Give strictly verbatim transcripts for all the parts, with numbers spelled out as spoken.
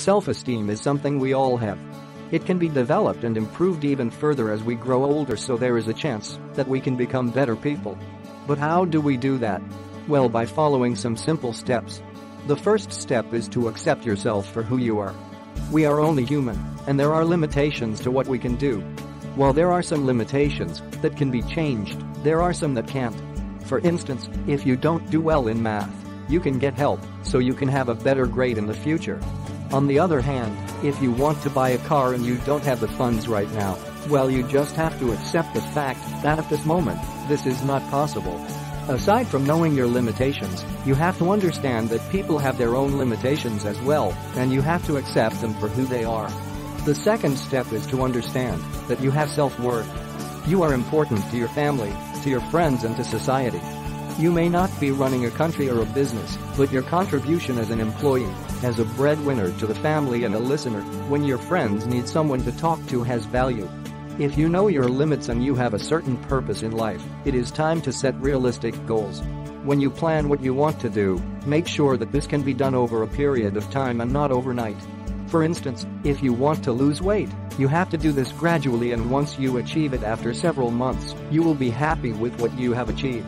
Self-esteem is something we all have. It can be developed and improved even further as we grow older, so there is a chance that we can become better people. But how do we do that? Well, by following some simple steps. The first step is to accept yourself for who you are. We are only human, and there are limitations to what we can do. While there are some limitations that can be changed, there are some that can't. For instance, if you don't do well in math, you can get help so you can have a better grade in the future. On the other hand, if you want to buy a car and you don't have the funds right now, well, you just have to accept the fact that at this moment, this is not possible. Aside from knowing your limitations, you have to understand that people have their own limitations as well, and you have to accept them for who they are. The second step is to understand that you have self-worth. You are important to your family, to your friends, and to society. You may not be running a country or a business, but your contribution as an employee, as a breadwinner to the family and a listener when your friends need someone to talk to has value. If you know your limits and you have a certain purpose in life, it is time to set realistic goals. When you plan what you want to do, make sure that this can be done over a period of time and not overnight. For instance, if you want to lose weight, you have to do this gradually, and once you achieve it after several months, you will be happy with what you have achieved.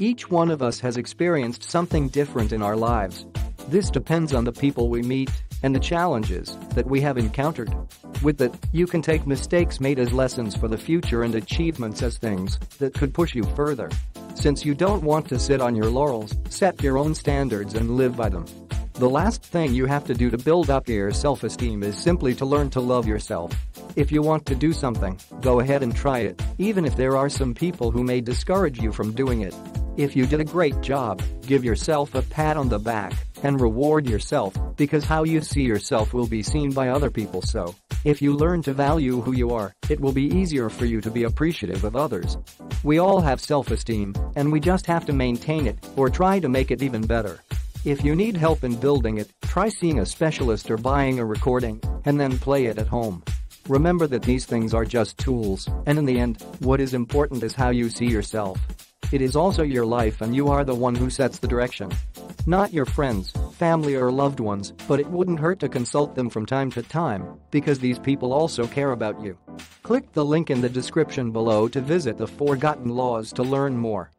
Each one of us has experienced something different in our lives. This depends on the people we meet and the challenges that we have encountered. With that, you can take mistakes made as lessons for the future and achievements as things that could push you further. Since you don't want to sit on your laurels, set your own standards and live by them. The last thing you have to do to build up your self-esteem is simply to learn to love yourself. If you want to do something, go ahead and try it, even if there are some people who may discourage you from doing it. If you did a great job, give yourself a pat on the back and reward yourself, because how you see yourself will be seen by other people. So, if you learn to value who you are, it will be easier for you to be appreciative of others. We all have self-esteem, and we just have to maintain it or try to make it even better. If you need help in building it, try seeing a specialist or buying a recording, and then play it at home. Remember that these things are just tools, and in the end, what is important is how you see yourself. It is also your life, and you are the one who sets the direction. Not your friends, family, or loved ones, but it wouldn't hurt to consult them from time to time, because these people also care about you. Click the link in the description below to visit the Forgotten Laws to learn more.